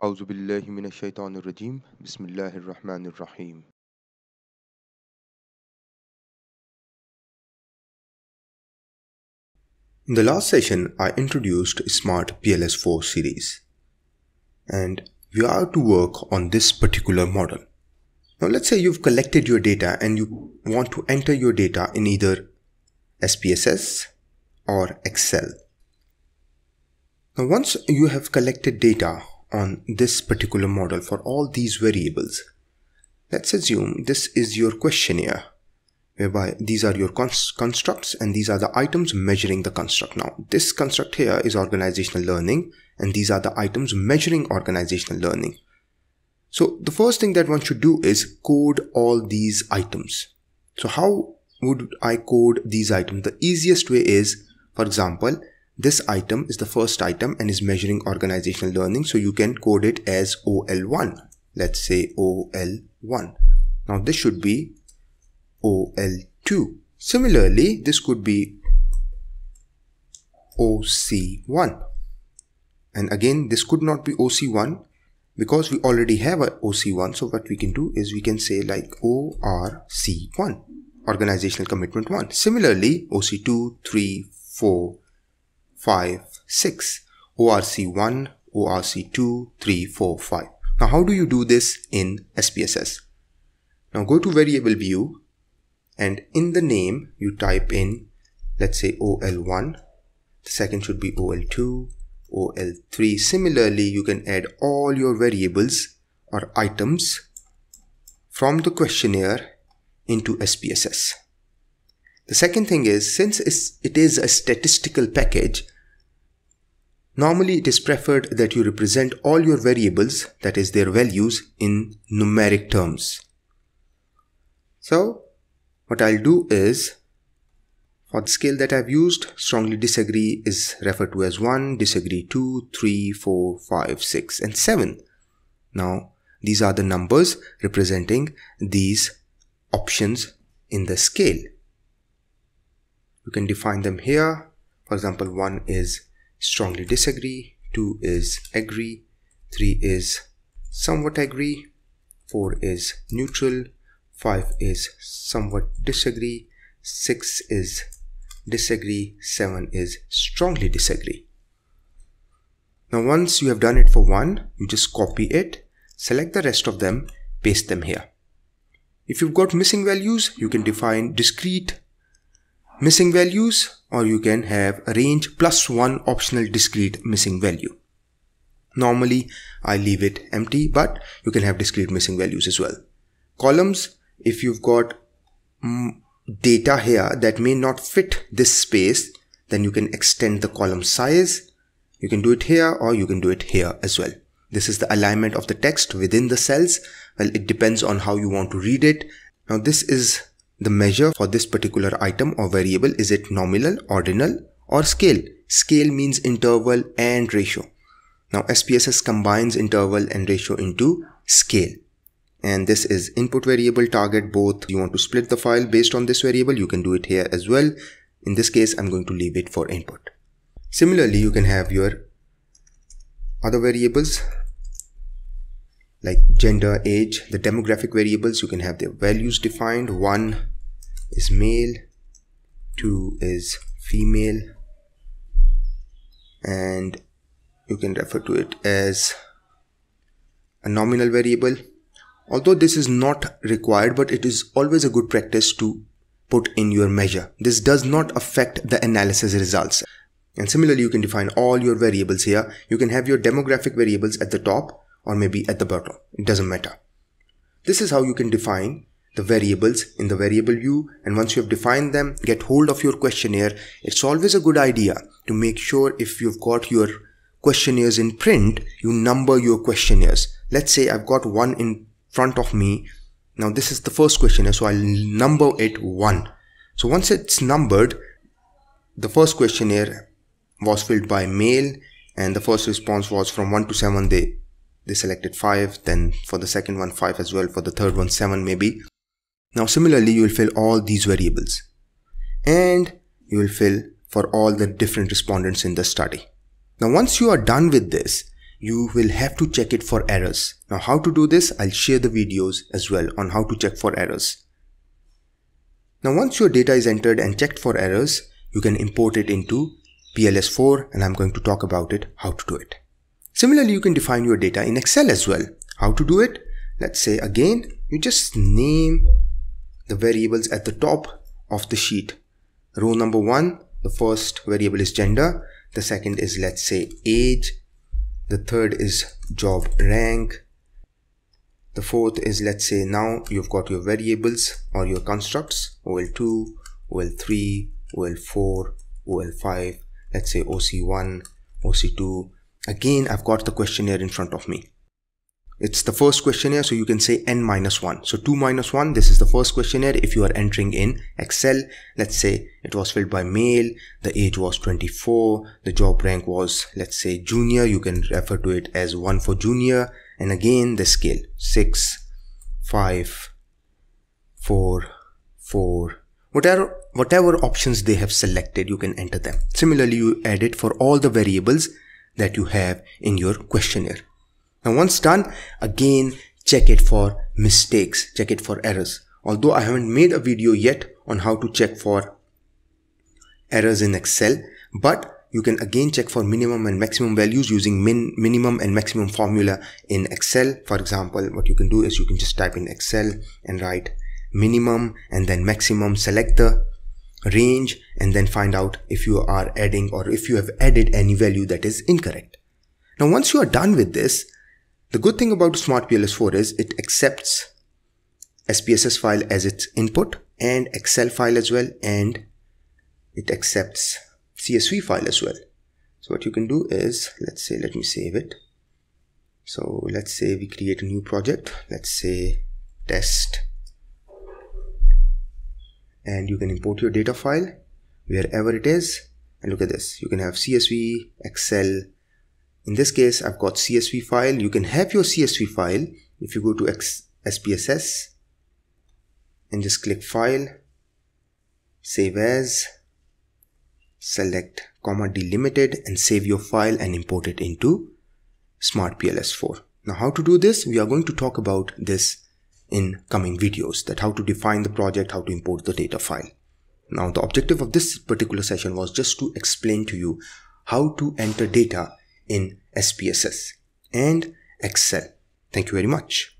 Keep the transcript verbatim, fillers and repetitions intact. Auzu billahi mineşşeytanirracim. Bismillahirrahmanirrahim. In the last session, I introduced Smart P L S four series, and we are to work on this particular model. Now let's say you've collected your data and you want to enter your data in either S P S S or Excel. Now once you have collected data on this particular model for all these variables, let's assume this is your questionnaire, whereby these are your constructs and these are the items measuring the construct. Now this construct here is organizational learning and these are the items measuring organizational learning. So the first thing that one should do is code all these items. So how would I code these items? The easiest way is, for example, this item is the first item and is measuring organizational learning, so you can code it as O L one. Let's say O L one. Now this should be O L two. Similarly, this could be O C one. And again, this could not be O C one because we already have an O C one. So what we can do is we can say like O R C one, organizational commitment one. Similarly, O C two, three, four, five, six, O R C one, O R C two, three, four, five. Now how do you do this in S P S S? Now go to variable view and in the name you type in, let's say O L one, the second should be O L two, O L three. Similarly, you can add all your variables or items from the questionnaire into S P S S. The second thing is, since it is a statistical package, normally it is preferred that you represent all your variables, that is their values, in numeric terms. So what I'll do is, for the scale that I've used, strongly disagree is referred to as one, disagree two, three, four, five, six and seven. Now these are the numbers representing these options in the scale. You can define them here. For example, one is strongly disagree, two is agree, three is somewhat agree, four is neutral, five is somewhat disagree, six is disagree, seven is strongly disagree. Now once you have done it for one, you just copy it, select the rest of them, paste them here. If you've got missing values, you can define discrete missing values, or you can have a range plus one optional discrete missing value. Normally I leave it empty, but you can have discrete missing values as well. Columns, if you've got mm, data here that may not fit this space, then you can extend the column size. You can do it here or you can do it here as well. This is the alignment of the text within the cells. Well, it depends on how you want to read it. Now this is the measure for this particular item or variable. Is it nominal, ordinal or scale? Scale means interval and ratio. Now S P S S combines interval and ratio into scale. And this is input variable, target, both. You want to split the file based on this variable, you can do it here as well. In this case, I'm going to leave it for input. Similarly, you can have your other variables like gender, age, the demographic variables. You can have their values defined. One is male, two is female, and you can refer to it as a nominal variable. Although this is not required, but it is always a good practice to put in your measure. This does not affect the analysis results. And similarly, you can define all your variables here. You can have your demographic variables at the top, or maybe at the bottom, it doesn't matter. This is how you can define the variables in the variable view, and once you have defined them, get hold of your questionnaire. It's always a good idea to make sure if you've got your questionnaires in print, you number your questionnaires. Let's say I've got one in front of me. Now this is the first questionnaire, so I'll number it one. So once it's numbered, the first questionnaire was filled by male and the first response was from one to seven. They They selected five, then for the second one five as well, for the third one seven maybe. Now similarly, you will fill all these variables and you will fill for all the different respondents in the study. Now once you are done with this, you will have to check it for errors. Now how to do this, I'll share the videos as well on how to check for errors. Now once your data is entered and checked for errors, you can import it into P L S four, and I'm going to talk about it, how to do it. Similarly, you can define your data in Excel as well. How to do it? Let's say again, you just name the variables at the top of the sheet. Row number one, the first variable is gender. The second is, let's say, age. The third is job rank. The fourth is, let's say, now you've got your variables or your constructs, O L two, O L three, O L four, O L five, let's say O C one, O C two. Again, I've got the questionnaire in front of me. It's the first questionnaire, so you can say n minus one. So two minus one, this is the first questionnaire if you are entering in Excel. Let's say it was filled by male, the age was twenty-four, the job rank was, let's say, junior. You can refer to it as one for junior. And again, the scale, six, five, four, four, whatever, whatever options they have selected, you can enter them. Similarly, you add it for all the variables that you have in your questionnaire. Now once done, again check it for mistakes, check it for errors. Although I haven't made a video yet on how to check for errors in Excel, but you can again check for minimum and maximum values using min minimum and maximum formula in Excel. For example, what you can do is you can just type in Excel and write minimum and then maximum, select the range, and then find out if you are adding or if you have added any value that is incorrect. Now once you are done with this, the good thing about Smart P L S four is it accepts S P S S file as its input and Excel file as well, and it accepts C S V file as well. So what you can do is, let's say, let me save it. So let's say we create a new project, let's say test, and you can import your data file wherever it is, and look at this, you can have C S V, Excel. In this case, I've got C S V file. You can have your C S V file if you go to S P S S and just click File, Save As, select comma delimited, and save your file and import it into Smart P L S four. Now how to do this? We are going to talk about this in coming videos, that how to define the project, how to import the data file. Now the objective of this particular session was just to explain to you how to enter data in S P S S and Excel. Thank you very much.